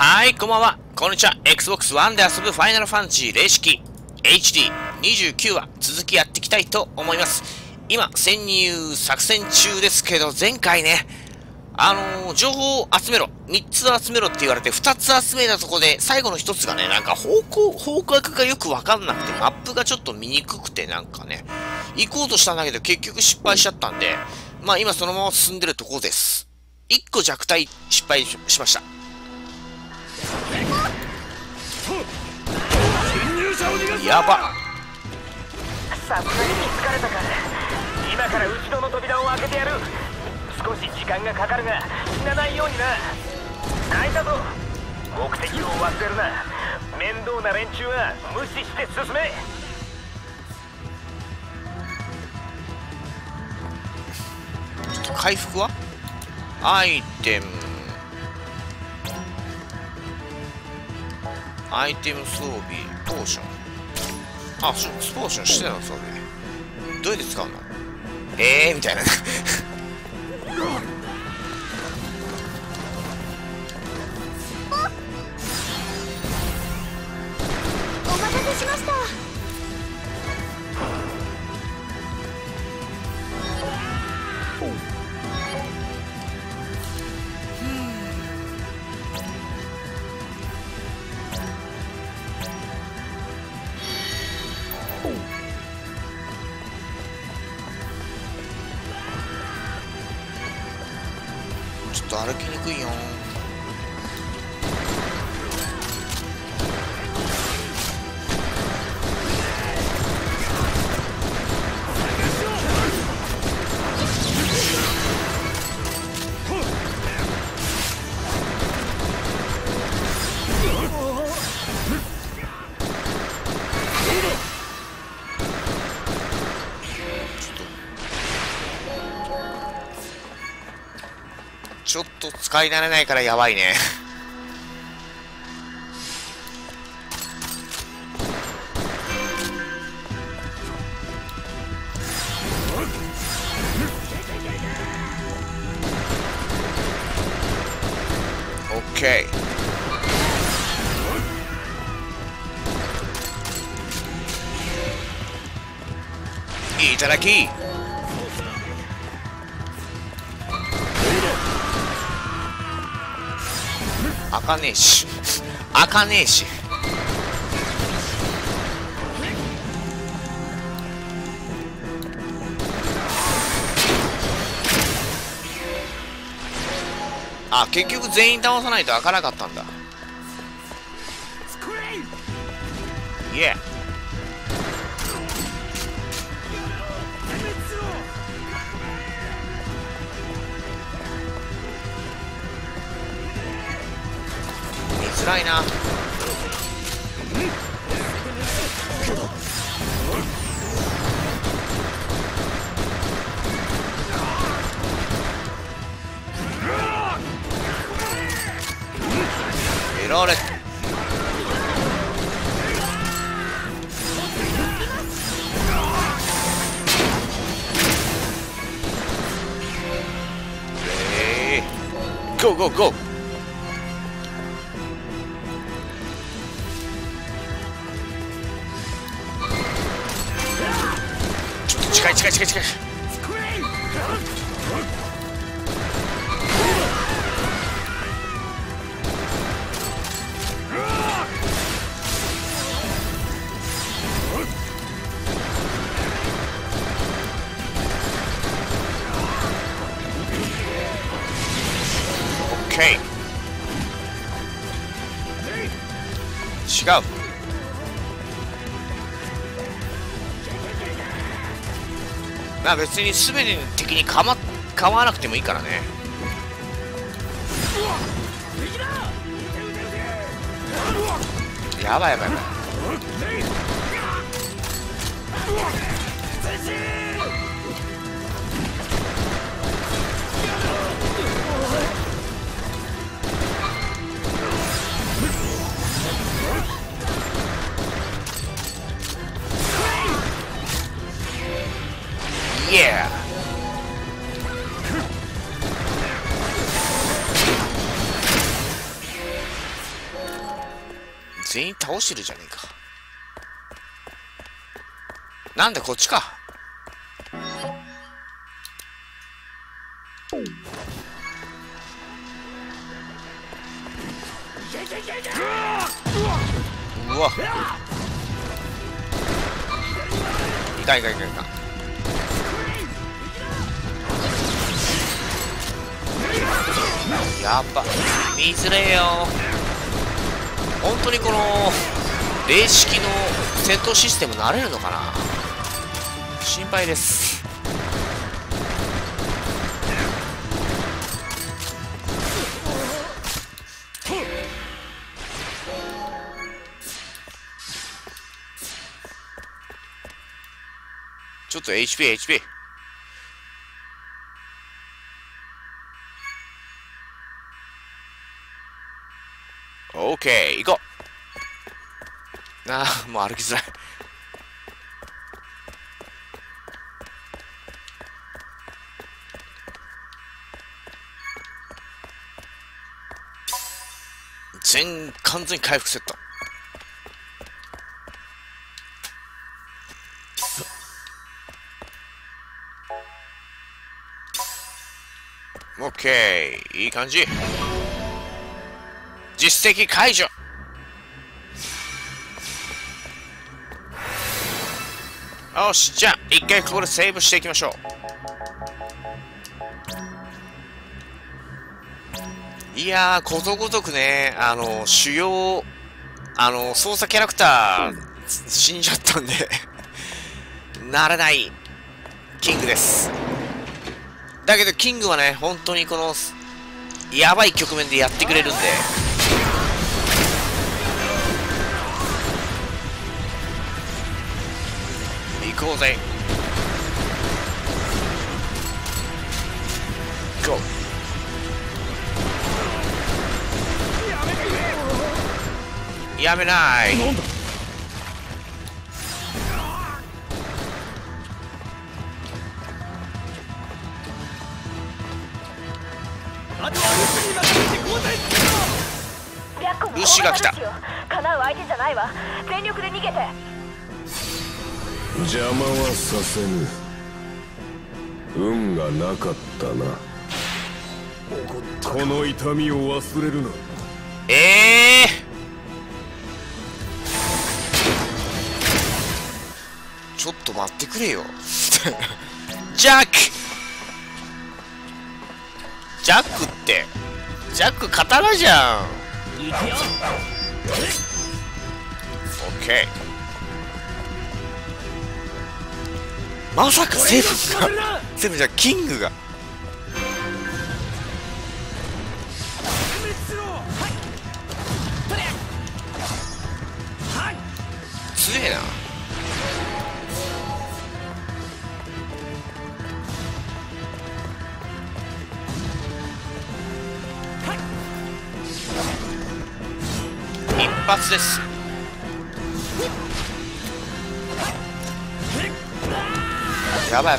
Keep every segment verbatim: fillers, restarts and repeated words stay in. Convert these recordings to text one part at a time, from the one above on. はーい、こんばんは。こんにちは。Xbox One で遊ぶファイナルファンタジー零式 エイチディーにじゅうきゅうわ続きやっていきたいと思います。今、潜入作戦中ですけど、前回ね、あのー、情報を集めろ。みっつ集めろって言われて、ふたつ集めたとこで、最後のひとつがね、なんか方向、方角がよくわかんなくて、マップがちょっと見にくくて、なんかね、行こうとしたんだけど、結局失敗しちゃったんで、まあ今そのまま進んでるとこです。いっこ弱体失敗しました。やば。さすがに見つかれたか。今から内戸の扉を開けてやる。少し時間がかかるが、死なないようにな。泣いたぞ。目的を忘れるな。面倒な連中は無視して進め。ちょっと回復はアイテムアイテム装備ポーション、あ、ちょっとポーションしてたの装備どうやって使うの、えーみたいなお待たせしました。ちょっと歩きにくいよ。ちょっと使い慣れないからやばいねオッケー。いただき開かねえし開かねえしあ、結局全員倒さないと開かなかったんだ。イエー辛いな。エローレットえー、ゴーゴーゴー。近い近い近い近い。オッケー。違う。まあ別に全ての敵にかま構わなくてもいいからね。やばいやばいやばい。Yeah. 全員倒してるじゃねえか。なんだこっちか。うわっ痛い痛い痛い痛い。やっぱ見づれえよ。本当にこの霊式の戦闘システム慣れるのかな、心配です。ちょっと エイチピーエイチピーオーケー、行こう。ああ、もう歩きづらい。全、完全に回復セット。オーケー、いい感じ。実績解除。よし、じゃあ一回ここでセーブしていきましょう。いやー、ことごとくね、あの主要あの操作キャラクター、うん、死んじゃったんで慣れないキングです。だけどキングはね、本当にこのやばい局面でやってくれるんで、行こうぜ。ゴー。やめない。ルシが来た。叶う相手じゃないわ。全力で逃げて。邪魔はさせぬ。運がなかったな。この痛みを忘れるな。ええー、ちょっと待ってくれよジャックジャックってジャック刀じゃん。オッケー、まさかセブンがセブンじゃキングが強えな。一発です。やばい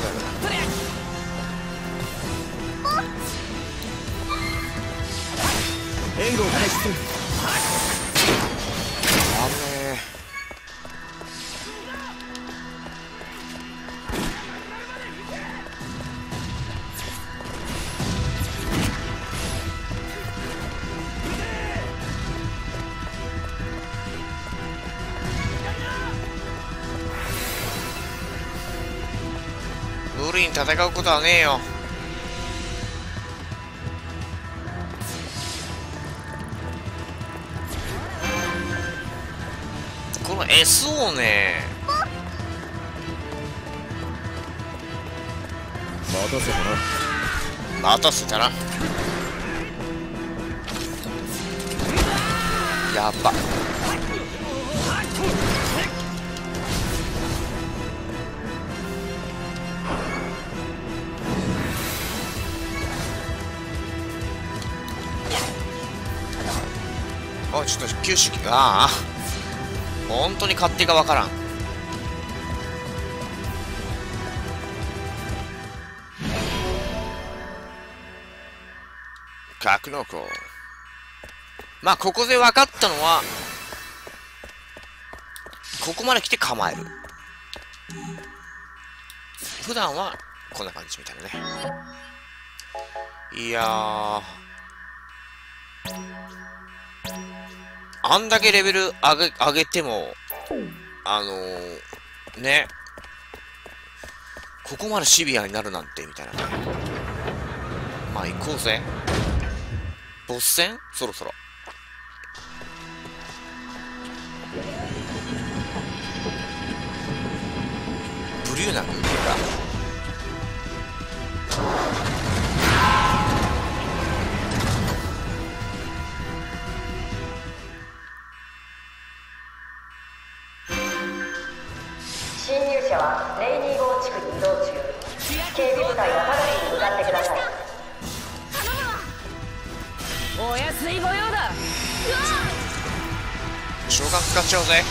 やばい。援護を開始する。やべえ。無理に戦うことはねえよ。この S をね。待たせたな。待たせたな。やっぱ。あ、ちょっと九州、ああ本当に勝手がわからん。格納庫。まあここで分かったのはここまで来て構える。普段はこんな感じみたいなね。いやー、あんだけレベル上げ、上げてもあのー、ね、ここまでシビアになるなんてみたいなね。まあ行こうぜ、ボス戦。そろそろブリューナグが侵入者はレイニー号地区に移動中。警備部隊は直ちに向かってください。お安い御用だ。召喚使っちゃおうぜ。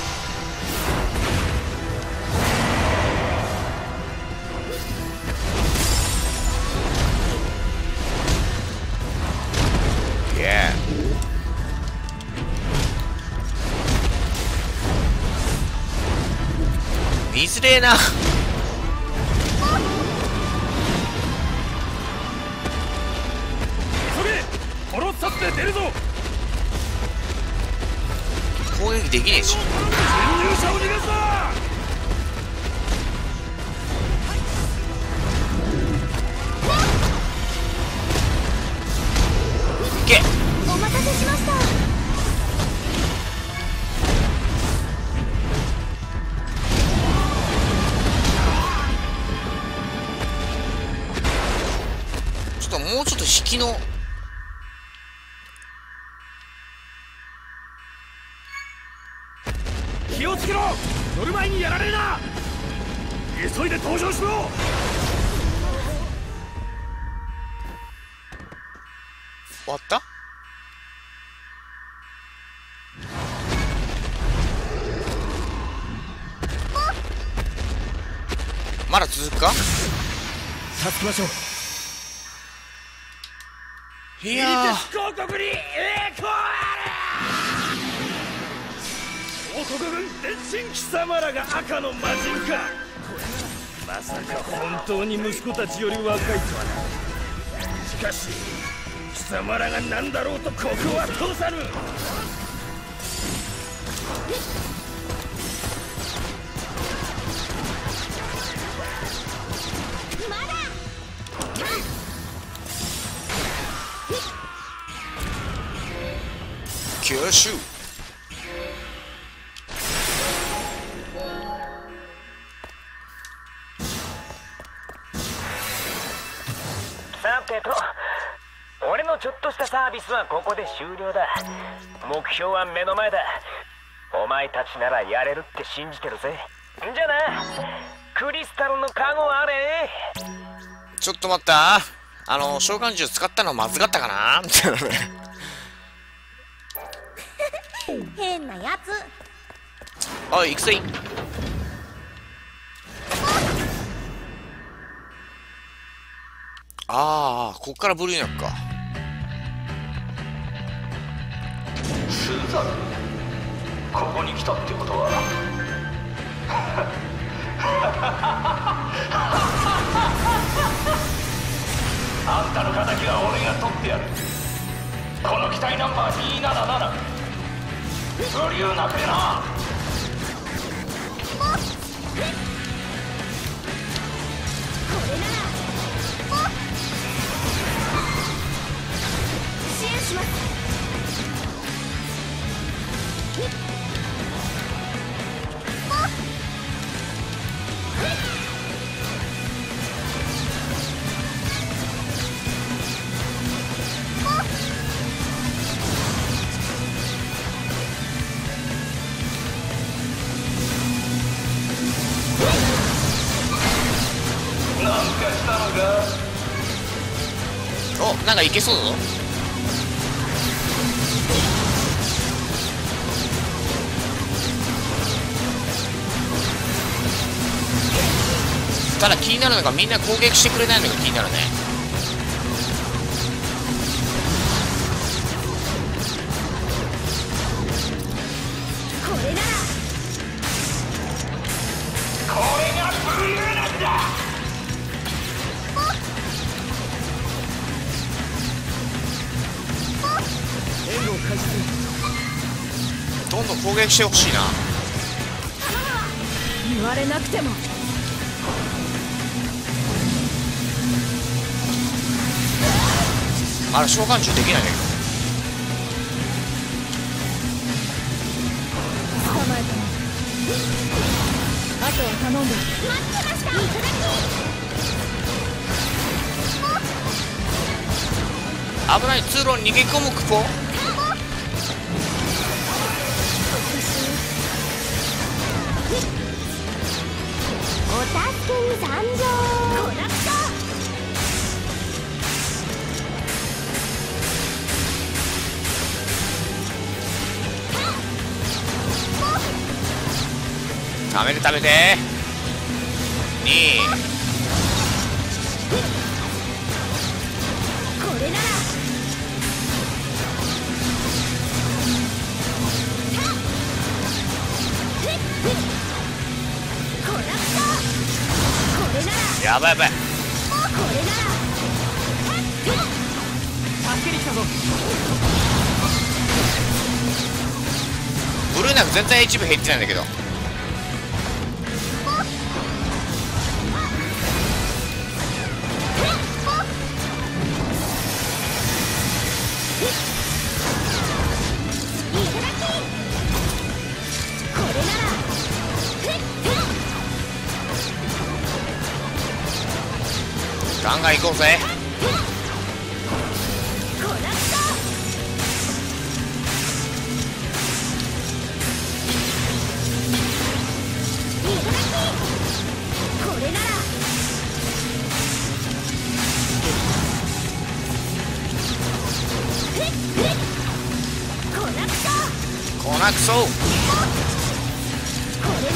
見づれえな。それ、殺させて出るぞ。攻撃できねえし。侵入者を逃がすな。いけ。お待たせしました。もうちょっと引きの気をつけろ。乗る前にやられるな。急いで登場しろ。終わった。まだ続くか。助けましょう。いやー、王国に栄光ある。王国軍天神貴様らが赤の魔人か。まさか本当に息子たちより若いとはな。しかし貴様らが何だろうとここは通さぬ。吸収。さてと、俺のちょっとしたサービスはここで終了だ。目標は目の前だ。お前たちならやれるって信じてるぜ。じゃあな、クリスタルのカゴあれ。ちょっと待った、あの召喚獣使ったのまずかったかなみたいなね。変なやつ。おい、行くぜ。ああ、こっからブルーナックか。スーザン、ここに来たってことはあんたの敵は俺が取ってやる。この機体ナンバーにーなななな。ブリューナグでな。お、なんかいけそうだぞ。ただ気になるのが、みんな攻撃してくれないのが気になるね。これなら開始する。どんどん攻撃してほしいな。言われなくても。あれ召喚獣できないんだけど。捕まえた。あとは頼んで。待ってました。いただき。危ない通路に逃げ込むクポ。お助けに参上。コラクター。食べて食べてにこれならやばいやばいこれなら助けに来たぞ。ブルーナフ全体一部減ってないんだけどガンガン行こうぜ。こなくそこれなら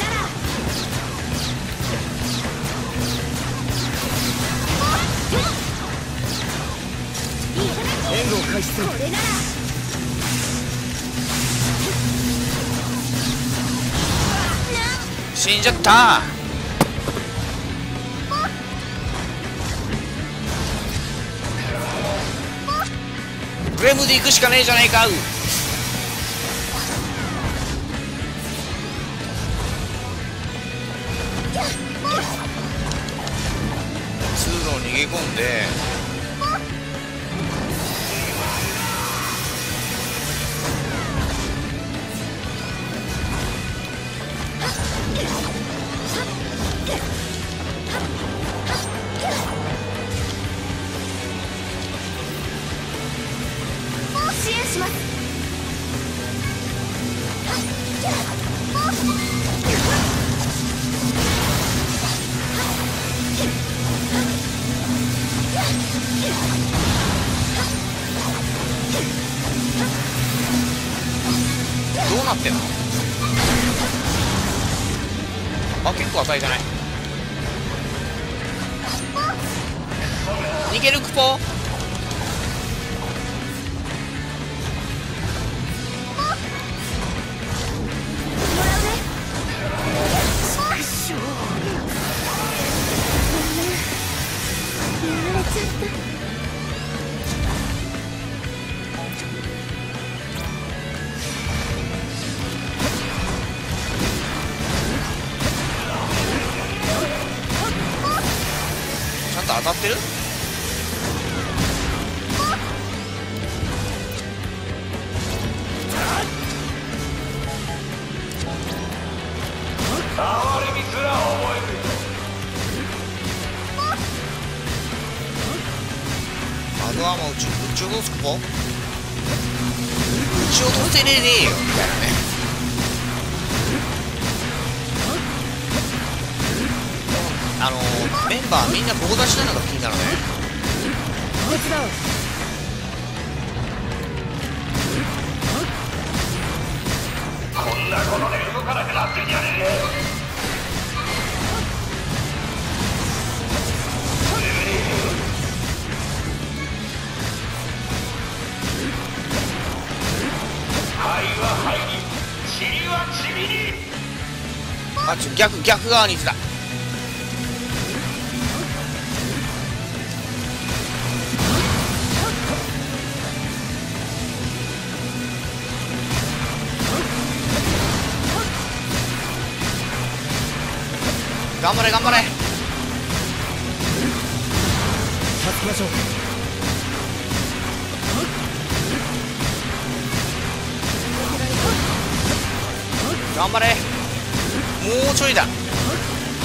死んじゃったグレムで行くしかねえじゃないか。通路に逃げ込んでどうなってんの。あ、結構与えてない。逃げるクポ。当たってる？あとはもううちうちをどうすくぽ？うちをどうせねえねえよみたいなね。あのー、メンバーみんなここ出してるのが気になるね。こいつだ。こんなことで動かなくなってんじゃねえ。肺は肺に、塵は塵に。あ、ちょ、逆、逆側にいつだ。頑張れ頑張れ。助けましょう。頑張れ。もうちょいだ。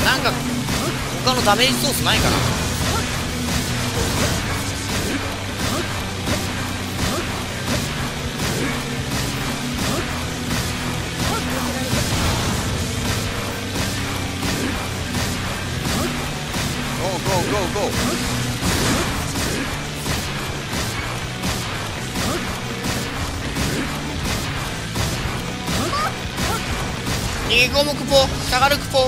なんか他のダメージソースないかな。ゴー逃げ込むクポ下がるクポ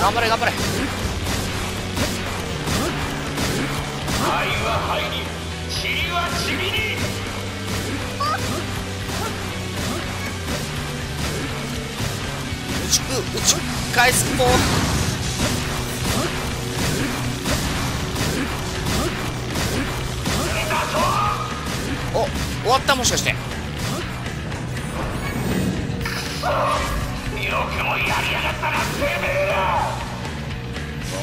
頑張れ頑張れ。打ち打ち返すもう。お終わったもしかして。よくもやりやがったなてめえら。そこ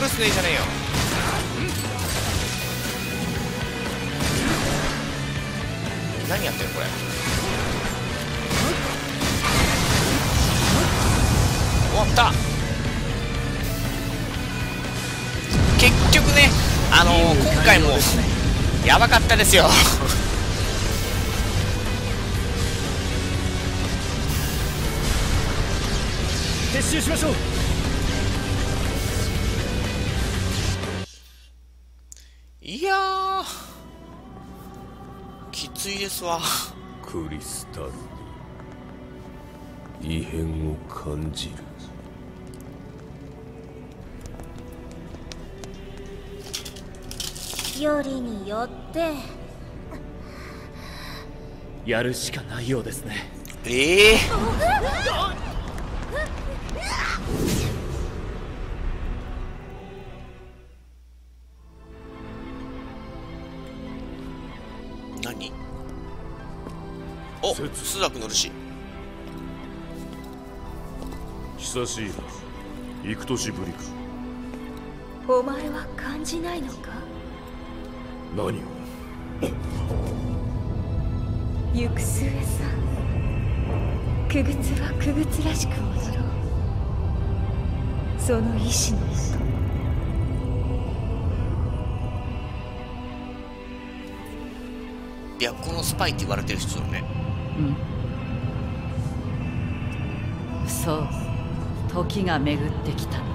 ですねじゃねえよ。何やってるこれ。終わった。結局ねあのー、今回もやばかったですよ撤収しましょう。いやーきついですわ。クリスタルに異変を感じる。よりによってやるしかないようですね。ええーお、スザク乗るし久しいな。幾年ぶりか。お前は感じないのか。何を行く末さん、くぐつはくぐつらしく踊ろう。その意志の意いや、このスパイって言われてる人だね。うん、そう、時が巡ってきたのね。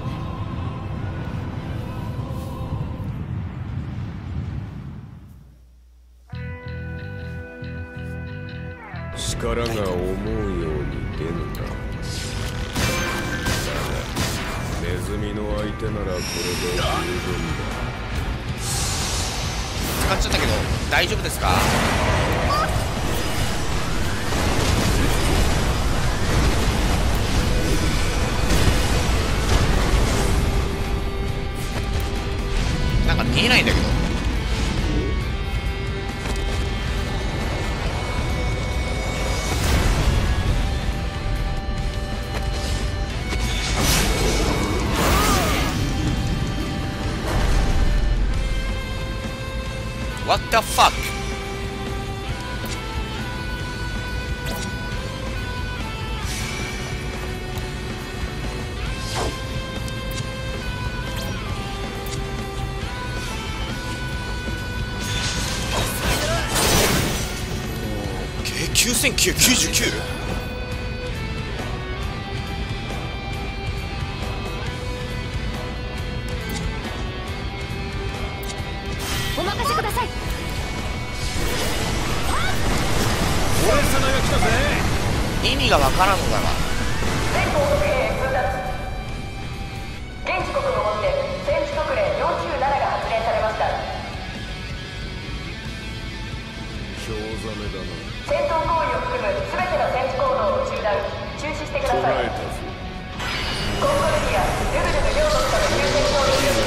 力が思うように出るんだ。だがネズミの相手ならこれで十分だ。使っちゃったけど大丈夫ですか。なんか見えないんだけど。What the fuck? きゅうせんきゅうひゃくきゅうじゅうきゅう?からのだが、全航続兵空達、現時刻をもって戦地特例よんじゅうななが発令されました。興ざめだな。戦闘行為を含む全ての戦地行動を中断、中止してください。捉えたぞ。コンコルディアルグルグ領国との休戦協議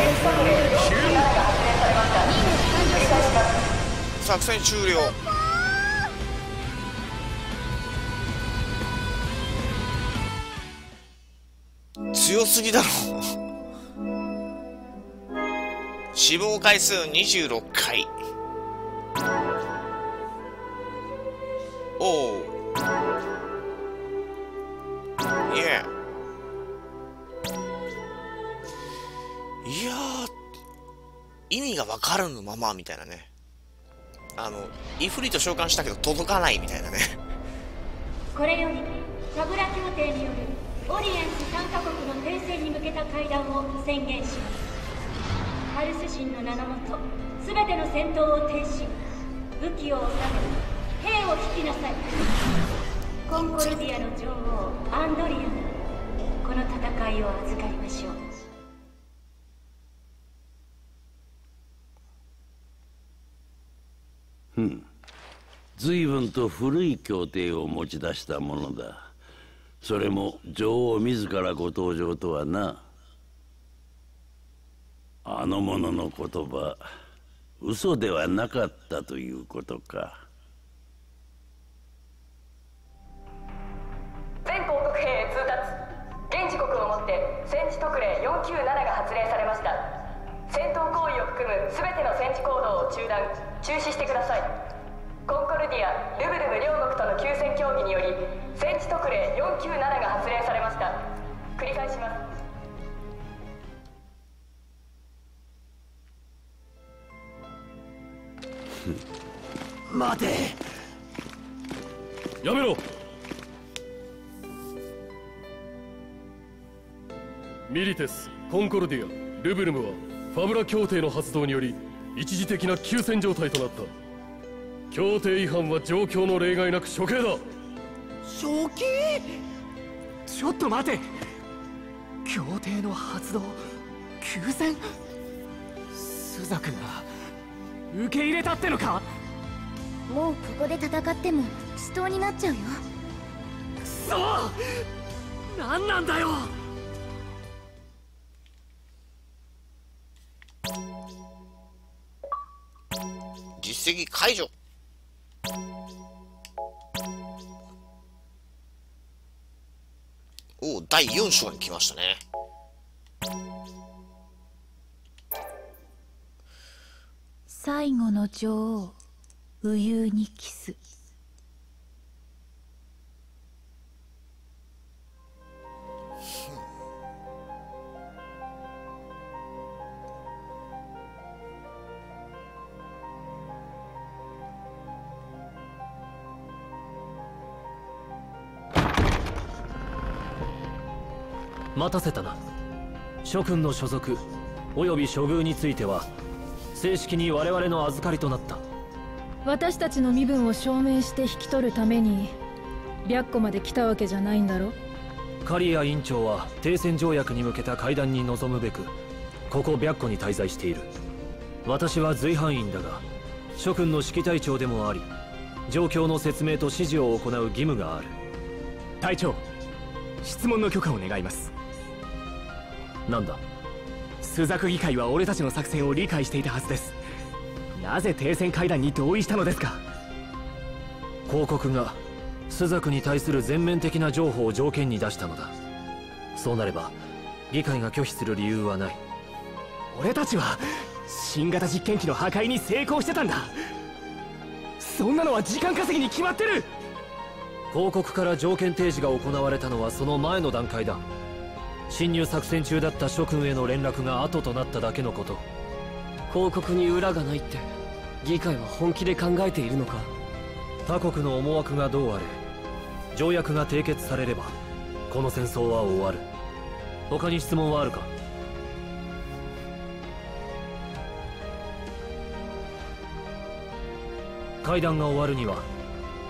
戦地特例よんじゅうななが発令されました。繰り返します。作戦終了。強すぎだろ死亡回数にじゅうろっかい。おおいやいや意味が分かるのままみたいなね。あのイフリと召喚したけど届かないみたいなねこれよりサブラ協定によるオリエンスさんかこくの停戦に向けた会談を宣言します。ハルス神の名のもと全ての戦闘を停止、武器を収め兵を引きなさい。コンコルディアの女王アンドリアにこの戦いを預かりましょう。うん、随分と古い協定を持ち出したものだ。それも女王自らご登場とはな。あの者の言葉、嘘ではなかったということか。全航続兵通達、現時刻をもって戦地特例よんきゅうななが発令されました。戦闘行為を含む全ての戦地行動を中断、中止してください。コンコルディア・ルブルム両国との休戦協議により戦地特例よんきゅうななが発令されました。繰り返します。待て、やめろ。ミリテス、コンコルディア、ルブルムはファブラ協定の発動により一時的な休戦状態となった。協定違反は状況の例外なく処刑だ。処刑？ちょっと待て、協定の発動、休戦、スザ君が受け入れたってのか。もうここで戦っても死闘になっちゃうよ。くそー、何なんだよ。実績解除。おお、だいよん章に来ましたね。最後の女王、ウユーニキス。待たせたな。諸君の所属および処遇については正式に我々の預かりとなった。私たちの身分を証明して引き取るために白虎まで来たわけじゃないんだろ。刈谷院長は停戦条約に向けた会談に臨むべくここ白虎に滞在している。私は随伴員だが諸君の指揮隊長でもあり状況の説明と指示を行う義務がある。隊長、質問の許可を願います。なんだ。スザク議会は俺たちの作戦を理解していたはずです。なぜ停戦会談に同意したのですか。広告がスザクに対する全面的な譲歩を条件に出したのだ。そうなれば議会が拒否する理由はない。俺たちは新型実験機の破壊に成功してたんだ。そんなのは時間稼ぎに決まってる。広告から条件提示が行われたのはその前の段階だ。侵入作戦中だった諸君への連絡が後となっただけのこと。広告に裏がないって議会は本気で考えているのか。他国の思惑がどうあれ条約が締結されればこの戦争は終わる。他に質問はあるか。会談が終わるには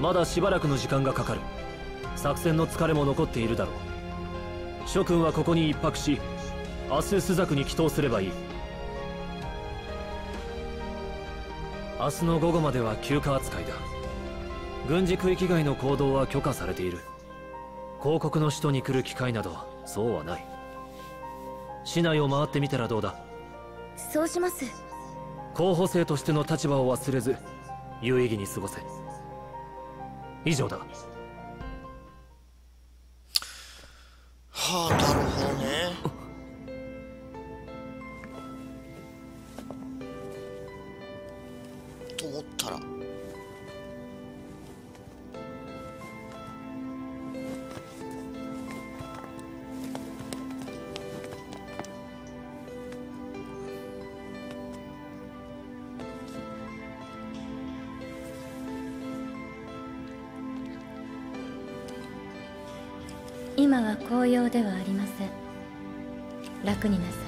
まだしばらくの時間がかかる。作戦の疲れも残っているだろう。諸君はここに一泊し、明日朱雀に帰投すればいい。明日の午後までは休暇扱いだ。軍事区域外の行動は許可されている。広告の首都に来る機会などそうはない。市内を回ってみたらどうだ。そうします。候補生としての立場を忘れず、有意義に過ごせ。以上だ。はあ、なるほどね。と思ったら今は紅葉ではありません。楽になさい。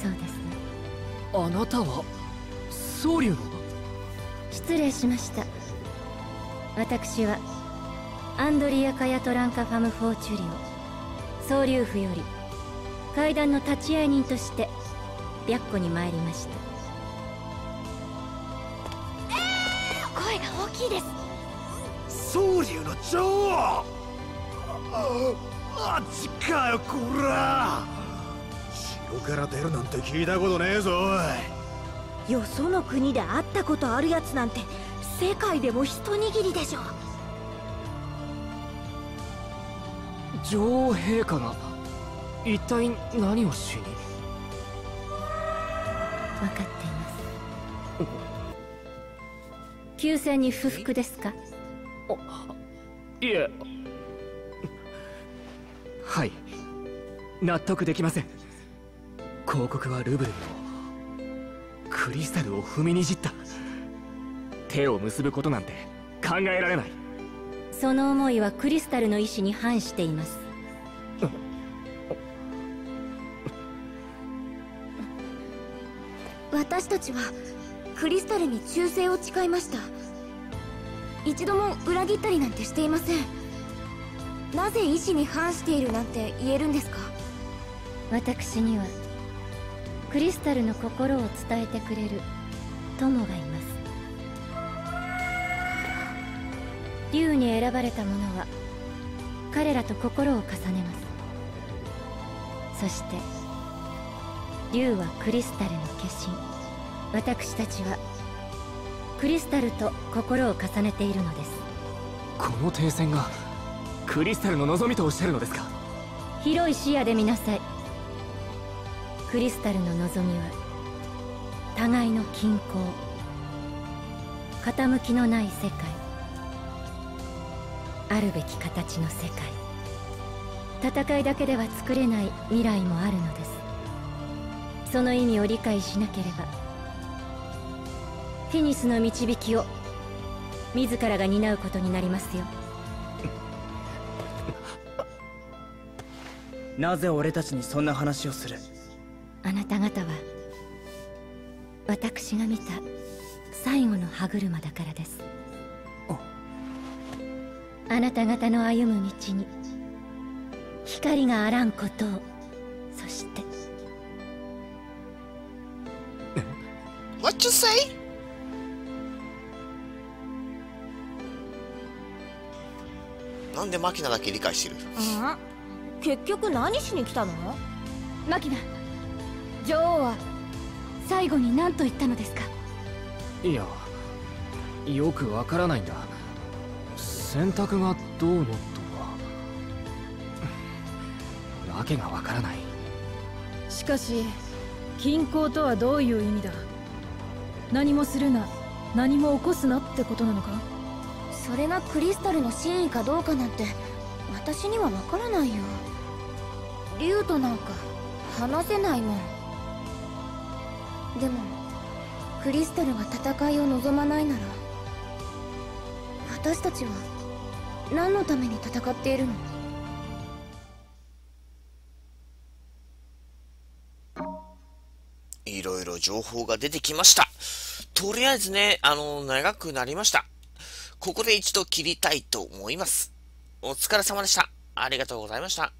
そうですね。あなたは僧侶の？失礼しました。私はアンドリア・カヤトランカ・ファム・フォーチュリオ総領府より階段の立ち会い人として白虎に参りました。えー、声が大きいです。総領の女王。あっちかよこら。城から出るなんて聞いたことねえぞ。よその国で会ったことあるやつなんて世界でも一握りでしょ。女王陛下が一体何をしに？分かっています。休戦に不服ですか？あ、いえ、はい、納得できません。広告はルブルのクリスタルを踏みにじった。手を結ぶことなんて考えられない。その思いはクリスタルの意志に反しています。私たちはクリスタルに忠誠を誓いました。一度も裏切ったりなんてしていません。なぜ意志に反しているなんて言えるんですか？私にはクリスタルの心を伝えてくれる友がいます。竜に選ばれた者は彼らと心を重ねます。そして竜はクリスタルの化身。私たちはクリスタルと心を重ねているのです。この停戦がクリスタルの望みとおっしゃるのですか？広い視野で見なさい。クリスタルの望みは互いの均衡、傾きのない世界、あるべき形の世界。戦いだけでは作れない未来もあるのです。その意味を理解しなければ、フィニスの導きを自らが担うことになりますよ。なぜ俺たちにそんな話をする？あなた方は私が見た最後の歯車だからです。あなた方の歩む道に光があらんことを。そして What you say? なんでマキナだけ理解してる？うん、結局何しに来たの？マキナ、女王は最後に何と言ったのですか？いや、よくわからないんだ。選択がどうのとはわけがわからない。しかし均衡とはどういう意味だ。何もするな、何も起こすなってことなのか。それがクリスタルの真意かどうかなんて私にはわからないよ。竜となんか話せないもん。でもクリスタルが戦いを望まないなら、私たちは何のために戦っているの？いろいろ情報が出てきました。とりあえずね、あの、長くなりました。ここで一度切りたいと思います。お疲れ様でした。ありがとうございました。